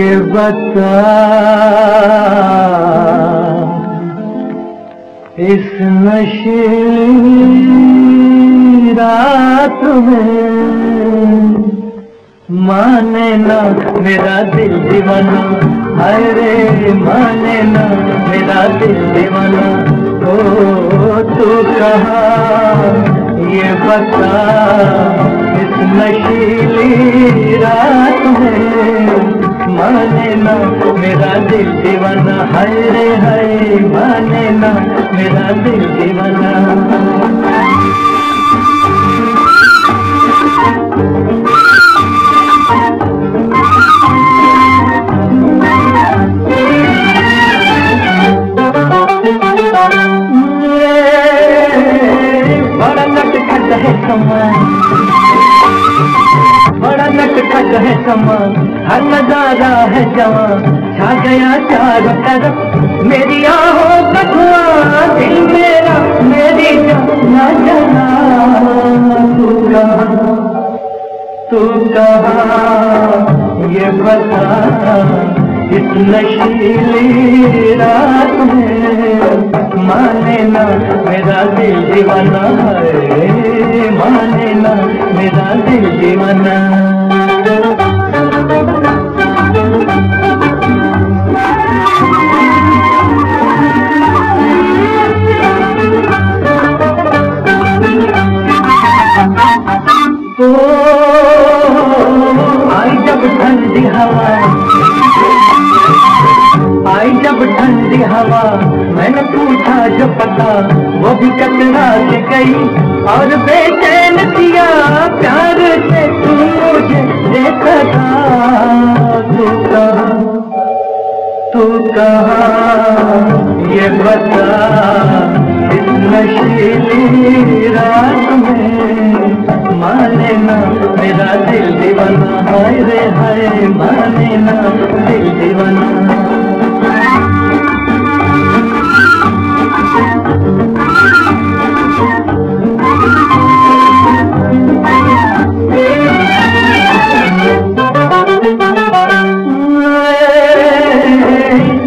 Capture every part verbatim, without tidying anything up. ये बता इस नशीली रात में माने ना मेरा दिल दीवाना, अरे माने ना मेरा दिल दीवाना। ओ तू कहाँ ये बता इस नशीली रात में माने ना मेरा दिल दीवाना, हाय रे हाय माने ना मेरा दिल दीवाना। बड़ा नटखट है समा, बड़ा नटखट है समा, हर नजारा है जवां, छा गया चारों तरफ मेरी आहों का धुआं। दिल मेरा मेरी जाना जाना, तू कहाँ तू कहाँ ये बता इस नशीली रात में माने ना मेरा दिल दीवाना है, माने ना मेरा दिल दीवाना। आई जब ठंडी हवा, मैंने पूछा जो पता, वो भी कतरा से गई और बेचैन किया। प्यार से तू मुझे देखा था, तू कहाँ तू कहाँ ये बता इस नशीली रात में माने ना मेरा दिल दीवाना, हाय रे हाय माने ना दिल दीवाना।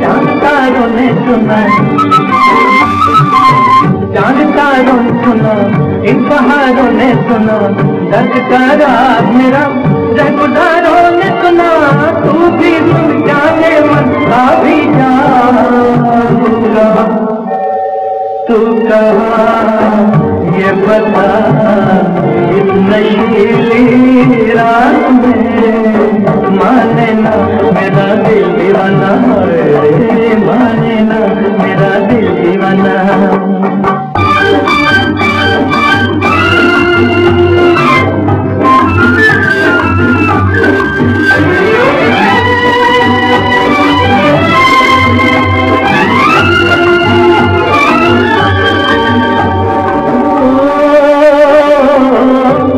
चांद तारों ने सुना, चांद तारों ने सुना, इन पहाड़ों ने सुना, दर्द का राग मेरा रंगदारों ने सुना। तू भी सुन जाने मन आ भी जा, तू कहाँ ये बता इस नशीली रात में माने ना मेरा दिल दीवाना, माने ना मेरा दिल दीवाना।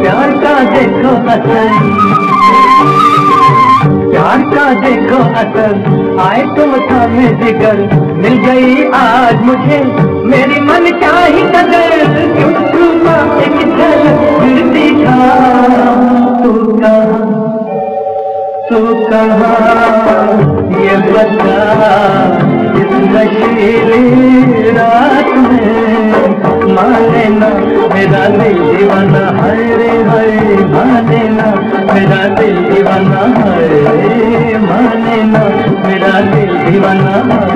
प्यार का देखो असर, आए तुम थामे जिगर, मिल गई आज मुझे मेरी मन चाही कदर। क्यों छुपा एक झलक फिर दिखा, तू कहाँ तू कहाँ ये बता इस नशीली रात में माने ना मेरा दिल दीवाना, हाय रे हाय माने ना मेरा दिल दीवाना, हाय माने ना मेरा दिल दीवाना।